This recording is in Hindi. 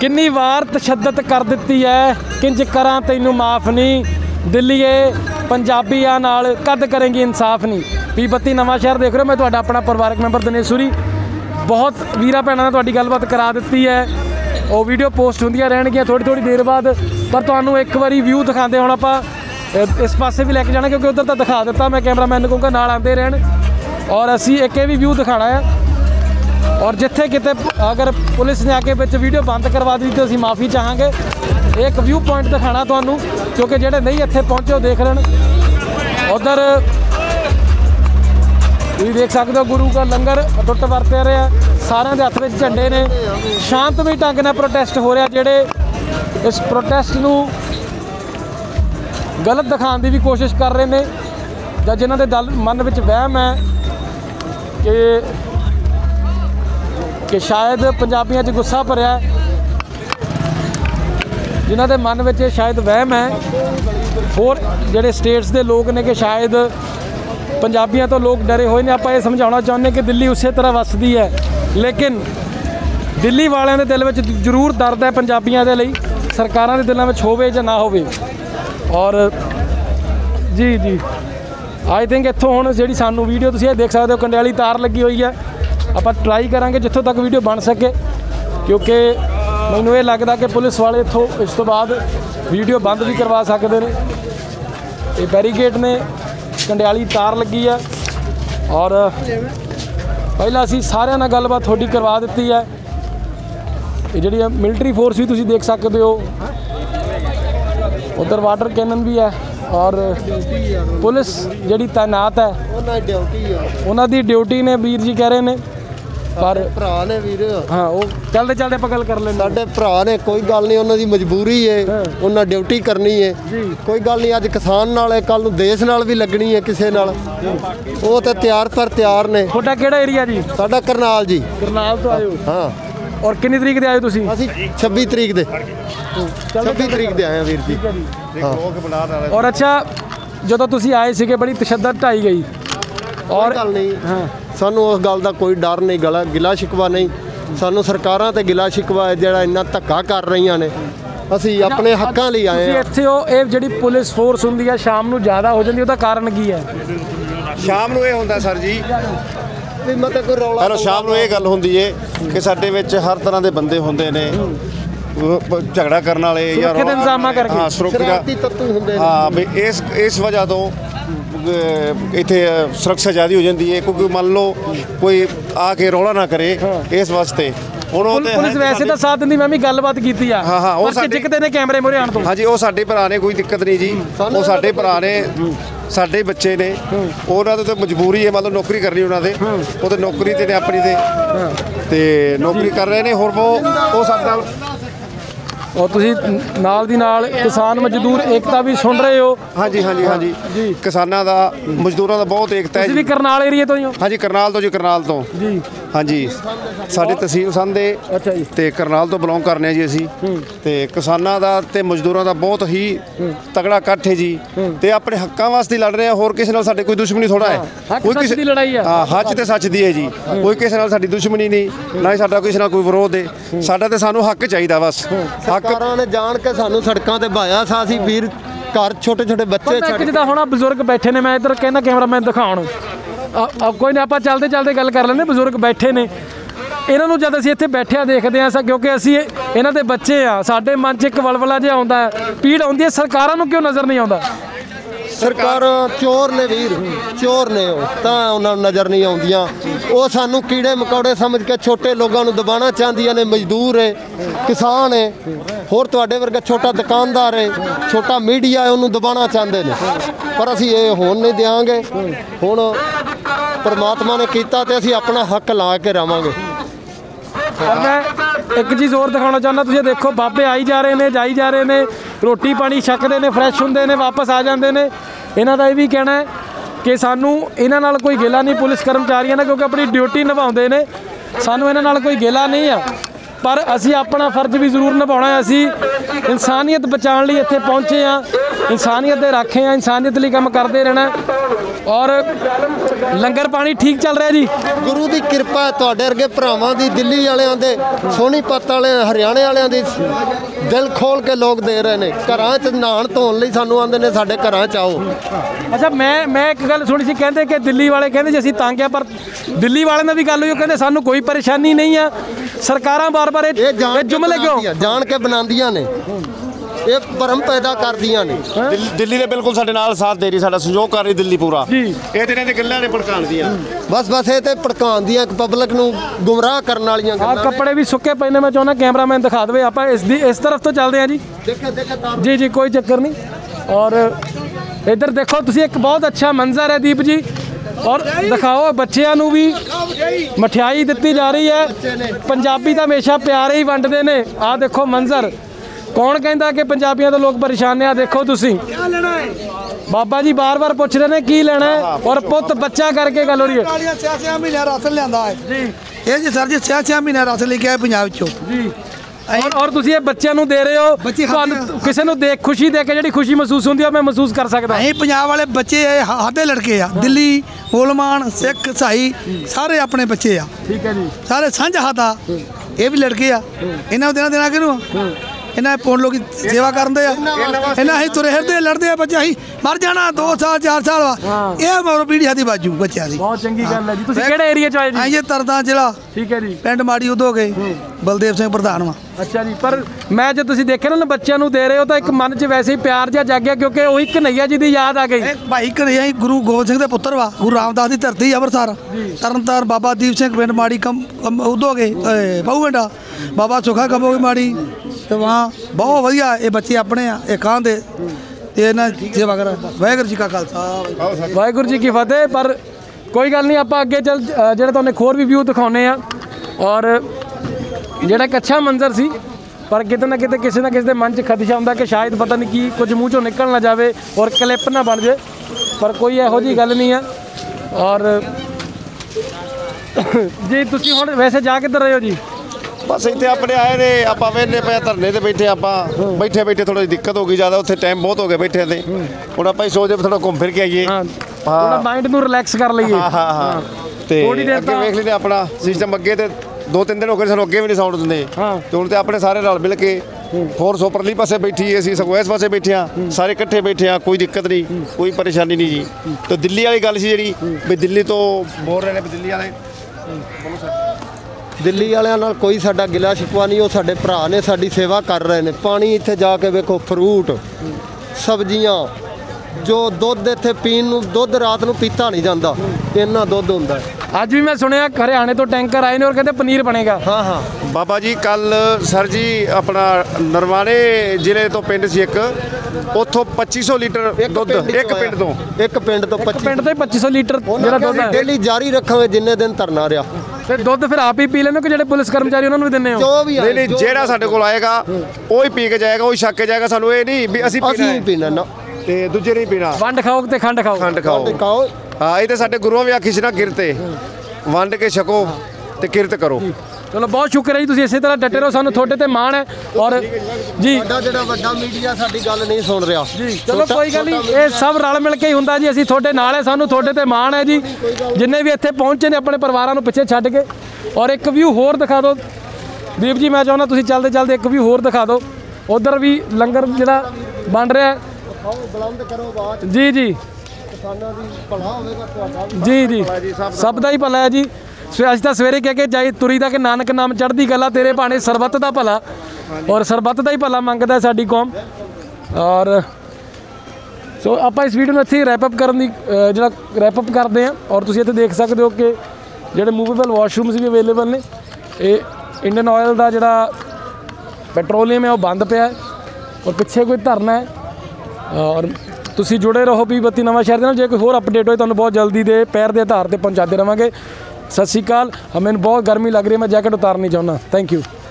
किन्नी वार तशद्दद कर दिती है, किंज करा तैनू माफ़ नहीं, दिल्लीए पंजाबियां नाल कद करेंगी इंसाफ नहीं। PB 32 नवांशहर देख रहे हो, मैं तुहाडा अपना परिवारक मैंबर दिनेश सूरी। बहुत वीरा भैनों ने तुहाडी गलबात करा दिती है, वो वीडियो पोस्ट होंदियां रहणगियां थोड़ी थोड़ी देर बाद, पर तुहानू एक वारी व्यू दिखाते हुण आपां इस पासे भी लैके जाना, क्योंकि उधर तो दिखा दिता। मैं कैमरामैन नूं कहूँगा नाल आंदे रहण, और असी एक भी व्यू दिखाना है। और जिथे किते अगर पुलिस ने आके बिच वीडियो बंद करवा दी तो असी माफ़ी चाहांगे। एक व्यू पॉइंट दिखाना तुहानू, क्योंकि जेडे नहीं इत्थे पहुँचे हो देख लैण। उधर तुसीं देख सकदे हो गुरु का लंगर अटुट वरते रहा, सारे हत्थ में झंडे ने, शांतमई ढंग नाल प्रोटेस्ट हो रहा। जेडे इस प्रोटेस्ट नूं गलत दिखाने की भी कोशिश कर रहे हैं, या जिन्हों के दल मन में वहम है कि शायद पंजाबियों में गुस्सा भरया है, जिन्हों के मन में शायद वहम है, होर जेडे स्टेट्स के लोग ने कि शायद पंजाबियों तो लोग डरे हुए हैं। आपां ये समझाना चाहते हैं कि दिल्ली उस तरह वसदी है, लेकिन दिल्ली वालों के दिल में जरूर दर्द है पंजाबियों के लिए, सरकारों के दिलों में होवे या ना होवे। और जी जी आई थिंक इतों हूँ जी सानू वीडियो तुसीं देख सकते हो, कंडे वाली तार लगी हुई है। आपां ट्राई करांगे जिथों तक वीडियो बन सके, क्योंकि मैनूं ये लगदा कि पुलिस वाले इतों इस तो बाद वीडियो बंद भी करवा सकते हैं। ये बैरीकेड ने, कंडे वाली तार लगी है, और पहला असीं सारिआं नाल गलबात थोड़ी करवा दित्ती है। ये जिहड़ी मिलटरी फोर्स भी तुसीं देख सकते हो, उधर वाटर कैनन भी है, और पुलिस जी तैनात है। उन्होंने ड्यूटी ने वीर जी कह रहे हैं, पर भरा ने वीर हाँ वो चलते चलते पकड़ कर लें। साढ़े भरा ने कोई गल नहीं, उन्होंने मजबूरी है, उन्होंने ड्यूटी करनी है, कोई गल नहीं। अज किसान नाल है, कल देश नाल भी लगनी है किसी नाल, वो तो तैयार पर तैयार ने। थोड़ा केड़ा एरिया जी? साढ़ा करनाल जी। करनाल तो आयो? हाँ। और कितनी तरीक दे आए तुसी? असीं 26 तरीक दे, 26 तरीक दे आए वीर जी। हाँ। और अच्छा, जदों तुसी आए सीगे बड़ी तशद्दद ढाई गई, और गल नहीं। हाँ। सानू उस गल का कोई डर नहीं, गिला शिकवा नहीं, सानू सरकारां ते गिला शिकवा है जिहड़ा इन्ना धक्का कर रही ने। असीं अपने हक्कां लई आए हां। इत्थे ओ जिहड़ी पुलिस फोर्स हुंदी है शाम नूं ज़्यादा हो जांदी, उहदा कारण की है? शाम नूं इह हुंदा सर जी, मतलब शाम को यह गल होंदी है कि साडे विच हर तरह के बंदे होंदे ने, झगड़ा करने वाले या शरारती तत्व होंदे ने। इस वजह तो इत्थे सुरक्षा ज़्यादा हो जाती है, क्योंकि मान लो कोई आके रौला ना करे, इस वास्ते पुलिस वैसे तो साथ दी। मैं भी गलबात की थी। हाँ हाँ, वो झिकते ने कैमरे मूहरे आने तो। हाँ जी, वो साढ़े भरा ने, कोई दिक्कत नहीं जी, वो साढ़े भरा ने, साढ़े बच्चे ने, उन्होंने तो मजबूरी है, मतलब नौकरी करनी उन्होंने, वो तो नौकरी ते ने अपनी ते नौकरी कर रहे हैं। होर वो साथ और तुसीं नाल दी नाल किसान मजदूर एकता भी सुन रहे हो। हाँ जी हाँ जी हाँ जी जी, किसानां दा मजदूरां दा बहुत एकता है। तुसीं भी करनाल एरिए तो ही हो? हाँ जी, करनाल तो जी, करनाल तो जी। हाँ जी, साडी तहसील संधे। अच्छा जी। ते करनाल तो बिलोंग करने जी असीं, ते किसानां दा ते मजदूरां दा बहुत ही तगड़ा इकट्ठ है जी, ते अपने हक्कां वास्ते लड़ रहे हैं। होर किसी नाल साडी कोई दुश्मनी थोड़ा है, कोई किसी दी लड़ाई है। हाँ, हक ते सच दी है जी, कोई किसी नाल साडी दुश्मनी नहीं, ना ही साडा किसी नाल कोई विरोध है। साडा ते सानू हक चाहिदा बस। हक सरकारां ने जान के सानू सड़कां ते बहाया सा, असीं वीर घर छोटे छोटे बच्चे जिद्दां हुण बजुर्ग बैठे ने। मैं इधर कहना कैमरा मैं दिखाउण, कोई ना आपां चलदे चलदे गल कर लैंदे। बजुर्ग बैठे ने, इन्हां नूं जद असीं इत्थे बैठे देखदे हां, क्योंकि असीं इन्हां दे बच्चे आ, साडे मन च एक वलवला जिहा आउंदा है, पीड़ आउंदी है। सरकारां नूं क्यों नज़र नहीं आउंदा? सरकार चोर ने वीर, चोर ने, उन्होंने नज़र नहीं आउंदियां। वो सानू कीड़े मकौड़े समझ के छोटे लोगों को दबाना चाहदियां ने। मजदूर है, किसान है, होर तुहाडे वर्गा छोटा दुकानदार है, छोटा मीडिया है, उन्होंने दबाना चाहते हैं। पर असीं ये होण नहीं देंगे। हुण परमात्मा ने कीता ते असीं अपना हक ला के रहांगे। मैं एक चीज़ होर दिखाना चाहना, तुसीं देखो बाबे आई जा रहे हैं, जाई जा रहे हैं, रोटी पानी छकते हैं, फ्रैश होंगे ने, वापस आ जाते हैं। इन्हों का यह भी कहना है कि सानू इन्हां नाल कोई गिला नहीं पुलिस कर्मचारियों ने, क्योंकि अपनी ड्यूटी निभाते हैं, सानू इन्हां नाल कोई गिला नहीं है। पर असी अपना फर्ज भी जरूर निभाना है। असी इंसानियत बचाने लिए इत्थे पहुंचे हाँ, इंसानियत दे राखे हाँ, इंसानियत लिए काम करते रहना। और लंगर पानी ठीक चल रहा है जी, गुरु की कृपा तुहाडे अरगे भरावां दी, दिल्ली वालियां दे, सोनीपत वाले, हरियाणे वालियां दी दिल खोल के लोग दे रहे ने। घरां च नहाण धोण लई सानूं आंदे ने साडे घरां च आओ। अच्छा मैं एक गल सुनी सी, कहंदे कि दिल्ली वाले कहंदे जी असीं तंग आ, पर दिल्ली वाले ने भी गल होई, कहंदे सानूं कोई परेशानी नहीं आ। सरकारां बार बार ये जुमले क्यों जाण के बनांदियां ने, ये भरम पैदा कर दिया ने। दिल्ली ने बिल्कुल साडे नाल साथ दे रही, साडा सहयोग कर रही दिल्ली पूरा। ये इन्हां दी गल्लां ने भड़काण दियां, बस बस ये तो भड़काण दियां, पब्लिक नूं गुमराह करन वालियां गल्लां। कपड़े भी सुक्के पए ने, मैं चाहुंदा कैमरामैन दिखा देवे। आपां इस तरफ तो चलदे हां जी, देखो देखो जी जी कोई चक्कर नहीं। और इधर देखो तुसीं एक बहुत अच्छा मंजर है दीप जी, और दिखाओ बच्चों को भी मठियाई दी जा रही है। पंजाबी तो हमेशा प्यार ही वंडते हैं। आ देखो मंजर, कौन कहता कि पंजाबियों तो लोग परेशान हैं। देखो तुसी बाबा जी बार बार पूछ रहे हैं की लेना है, और पुत बच्चा करके गल हो रही है। 6-6 महीने राशन लिया है ये जी सर जी, 6-6 महीने राशन लेके आए पंजाब चो जी। और तुसी ये बच्चों को दे रहे हो, किसी को देख खुशी दे के जी खुशी महसूस होती है, मैं महसूस कर सकता। नहीं पंजाब वाले बच्चे हादे लड़के आ, दिल्ली मुलमान सिख ईसाई सारे अपने बच्चे आ, ठीक है जी, सारे सांझा हाथ आ। ये भी लड़के आ, इन्होंने देना देना किनू, इन्हें पौन लोग सेवा करते हैं। इन्हें अं तुरे हिरते लड़ते हैं, बच्चे अं मर जाना 2 साल 4 साल ये पीढ़ी दी बाजू बच्चों की। बहुत चंगी गल है जी। तुसीं किहड़े एरिया च आए जी? ये तरदा जिला, ठीक है जी, पिंड माड़ी उदो गए, बलदेव सिंह प्रधान वा। अच्छा जी, पर मैं जो तुसीं देखे ना बच्चों को दे रहे हो तो एक मन च वैसे ही प्यार जिहा जाग गया, क्योंकि वही कन्हैया जी की याद आ गई। भाई कन्हैया गुरु गोबिंद सिंह दा पुत्र वा, गुरु रामदास की धरती अमृतसर, तरनतारन बाबा दीप सिंह पिंड माड़ी कम उदो गए बहुवंडा, बाबा सुखा कमो माड़ी तो वहाँ बहुत वधिया। ये बच्चे अपने एकांत दे वाहेगुरू जी का खालसा वाहेगुरू जी की फतेह। पर कोई गल नहीं, आप अगे चल जो तो होर भी व्यू दिखाने और जोड़ा एक अच्छा मंजर सी, पर कितने ना कितने किसी ना किसी के मन च खदशा होंगे कि शायद पता नहीं कि कुछ मूँह चो निकल ना जाए और क्लिप ना बन जाए, पर कोई यहो जी गल नहीं है। और जी तुम हम वैसे जा किधर रहे हो जी? बस इतने अपने आए ने, आप वेहने पे धरने से बैठे, आप बैठे बैठे थोड़ा दिक्कत हो गई ज़्यादा, उसे टाइम बहुत हो गया बैठे थे। हम आप सोच रहे थोड़ा घूम फिर के आइए, हाँ माइंड में रिलैक्स कर लीए। हाँ थोड़ी देर अगे वेख लेते अपना सिस्टम अगे, तो 2-3 दिन हो गए सू अगे भी नहीं सौण देंगे। तो हम तो अपने सारे रल मिल के फोर्स उपरली पासे बैठी है, सगों इस पासे बैठे हाँ, सारे इकट्ठे बैठे हाँ, कोई दिक्कत नहीं, कोई परेशानी नहीं जी। तो दिल्ली वाली गल सी जी, भी दिल्ली तो बोल रहे हैं, दिल्ली वाले दिल्ली वालियां नाल कोई साडा गिला शिकवा नहीं, वो साडे भरा ने, साडी सेवा कर रहे ने। पानी इत्थे जाके वेखो, फ्रूट सब्जियां जो दुद्ध इत्थे पीण नूं, दुद्ध रात नूं पीता नहीं जांदा, इन्ना दुद्ध हुंदा। अज भी मैं सुनिया हरियाणे तो टैंकर आए ने और कहते पनीर बनेगा। हाँ हाँ बाबा जी कल सर जी अपना नरवाने जिले तो पिंड सी एक, उतो 2500 लीटर दुद्ध एक पिंड तो, एक पिंड तो 2500 लीटर दुद्ध डेली जारी रखांगे जिन्ने दिन धरना रहा। ਤੇ ਦੁੱਧ ਫਿਰ ਆਪ ਹੀ ਪੀ ਲੈਣੇ ਕਿ ਜਿਹੜੇ ਪੁਲਿਸ ਕਰਮਚਾਰੀ ਉਹਨਾਂ ਨੂੰ ਵੀ ਦਿੰਨੇ ਹੋ? ਜੋ ਵੀ ਨਹੀਂ ਜਿਹੜਾ ਸਾਡੇ ਕੋਲ ਆਏਗਾ ਉਹ ਹੀ ਪੀ ਕੇ ਜਾਏਗਾ, ਉਹ ਹੀ ਛੱਕ ਕੇ ਜਾਏਗਾ, ਸਾਨੂੰ ਇਹ ਨਹੀਂ ਵੀ ਅਸੀਂ ਪੀਣਾ ਨਾ ਤੇ ਦੂਜੇ ਨਹੀਂ ਪੀਣਾ। ਵੰਡ ਖਾਓ ਤੇ ਖੰਡ ਖਾਓ, ਖੰਡ ਖਾਓ। ਹਾਂ ਇਹ ਤੇ ਸਾਡੇ ਗੁਰੂਆਂ ਵੀ ਆਖੀ ਸੀ ਨਾ, ਕਿਰਤੇ ਵੰਡ ਕੇ ਛਕੋ ਤੇ ਕਿਰਤ ਕਰੋ। ਚਲੋ ਬਹੁਤ ਸ਼ੁਕਰ ਹੈ ਜੀ, ਤੁਸੀਂ ਇਸੇ ਤਰ੍ਹਾਂ ਡਟੇ ਰਹੋ, ਸਾਨੂੰ ਤੁਹਾਡੇ ਤੇ ਮਾਣ ਹੈ। ਔਰ ਜੀ ਸਾਡਾ ਜਿਹੜਾ ਵੱਡਾ ਮੀਡੀਆ ਸਾਡੀ ਗੱਲ ਨਹੀਂ ਸੁਣ ਰਿਹਾ, ਚਲੋ ਕੋਈ ਗੱਲ ਨਹੀਂ, ਇਹ ਸਭ ਰਲ ਮਿਲ ਕੇ ਹੀ ਹੁੰਦਾ ਜੀ। ਅਸੀਂ ਤੁਹਾਡੇ ਨਾਲ ਹੈ, ਸਾਨੂੰ ਤੁਹਾਡੇ ਤੇ ਮਾਣ ਹੈ ਜੀ। ਜਿੰਨੇ ਵੀ ਇੱਥੇ ਪਹੁੰਚੇ ਨੇ ਆਪਣੇ ਪਰਿਵਾਰਾਂ ਨੂੰ ਪਿੱਛੇ ਛੱਡ ਕੇ। ਔਰ ਇੱਕ ਵਿਊ ਹੋਰ ਦਿਖਾ ਦਿਓ ਦੀਪ ਜੀ, ਮੈਂ ਚਾਹੁੰਦਾ ਤੁਸੀਂ ਚੱਲਦੇ ਚੱਲਦੇ ਇੱਕ ਵਿਊ ਹੋਰ ਦਿਖਾ ਦਿਓ। ਉਧਰ ਵੀ ਲੰਗਰ ਜਿਹੜਾ ਬਣ ਰਿਹਾ ਜੀ ਜੀ, ਕਿਸਾਨਾਂ ਦੀ ਭਲਾ ਹੋਵੇਗਾ ਤੁਹਾਡਾ ਜੀ ਜੀ, ਸਭ ਦਾ ਹੀ ਭਲਾ ਹੈ ਜੀ। ਸੋ ਅੱਜ ਤਾਂ ਸਵੇਰੇ ਕਹਿ ਕੇ ਜਾਈ ਤੁਰੀ ਦਾ ਕਿ ਨਾਨਕ ਨਾਮ ਚੜ੍ਹਦੀ ਕਲਾ, ਤੇਰੇ ਭਾਣੇ ਸਰਬੱਤ ਦਾ ਭਲਾ, ਔਰ ਸਰਬੱਤ ਦਾ ਹੀ ਭਲਾ ਮੰਗਦਾ ਸਾਡੀ ਕੌਮ। ਔਰ ਸੋ ਆਪਾਂ ਇਸ ਵੀਡੀਓ ਨੂੰ ਇੱਥੇ ਰੈਪ ਅਪ ਕਰਨ ਦੀ ਜਿਹੜਾ ਰੈਪ ਅਪ ਕਰਦੇ ਹਾਂ। ਔਰ ਤੁਸੀਂ ਇੱਥੇ ਦੇਖ ਸਕਦੇ ਹੋ ਕਿ ਜਿਹੜੇ ਮੂਵੇਬਲ ਵਾਸ਼ਰੂਮਸ ਵੀ ਅਵੇਲੇਬਲ ਨੇ। ਇਹ ਇੰਡੀਅਨ ਆਇਲ ਦਾ ਜਿਹੜਾ ਪੈਟਰੋਲੀਅਮ ਹੈ ਉਹ ਬੰਦ ਪਿਆ, ਔਰ ਪਿੱਛੇ ਕੋਈ ਧਰਨਾ ਹੈ। ਔਰ ਤੁਸੀਂ ਜੁੜੇ ਰਹੋ PB 32 ਨਵਾਂਸ਼ਹਿਰ ਦੇ ਨਾਲ, ਜੇ ਕੋਈ ਹੋਰ ਅਪਡੇਟ ਹੋਏ ਤੁਹਾਨੂੰ ਬਹੁਤ ਜਲਦੀ ਦੇ ਪੈਰ ਦੇ ਆਧਾਰ 'ਤੇ ਪਹੁੰਚਾਉਂਦੇ ਰਵਾਂਗੇ। सत श्री अकाल। हमें बहुत गर्मी लग रही है, मैं जैकेट उतारनी चाहूँगा। Thank you.